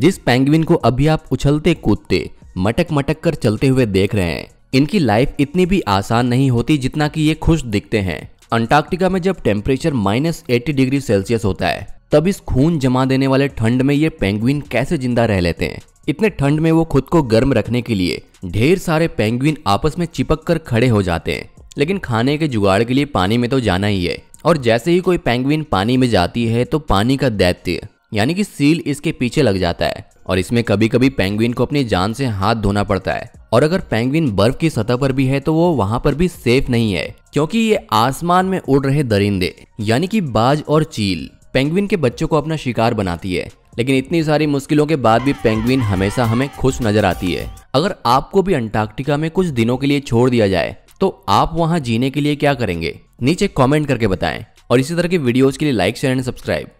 जिस पेंगुइन को अभी आप उछलते कूदते मटक मटक कर चलते हुए देख रहे हैं, इनकी लाइफ इतनी भी आसान नहीं होती जितना कि ये खुश दिखते हैं। अंटार्कटिका में जब टेम्परेचर -80 डिग्री सेल्सियस होता है, तब इस खून जमा देने वाले ठंड में ये पेंगुइन कैसे जिंदा रह लेते हैं। इतने ठंड में वो खुद को गर्म रखने के लिए ढेर सारे पेंगुइन आपस में चिपक कर खड़े हो जाते हैं, लेकिन खाने के जुगाड़ के लिए पानी में तो जाना ही है। और जैसे ही कोई पेंगुइन पानी में जाती है तो पानी का दैत्य यानी कि सील इसके पीछे लग जाता है, और इसमें कभी कभी पेंगुइन को अपनी जान से हाथ धोना पड़ता है। और अगर पेंगुइन बर्फ की सतह पर भी है तो वो वहां पर भी सेफ नहीं है, क्योंकि ये आसमान में उड़ रहे दरिंदे यानी कि बाज और चील पेंगुइन के बच्चों को अपना शिकार बनाती है। लेकिन इतनी सारी मुश्किलों के बाद भी पेंगुइन हमेशा हमें खुश नजर आती है। अगर आपको भी अंटार्कटिका में कुछ दिनों के लिए छोड़ दिया जाए तो आप वहां जीने के लिए क्या करेंगे? नीचे कॉमेंट करके बताएं, और इसी तरह के वीडियोज के लिए लाइक, शेयर एंड सब्सक्राइब।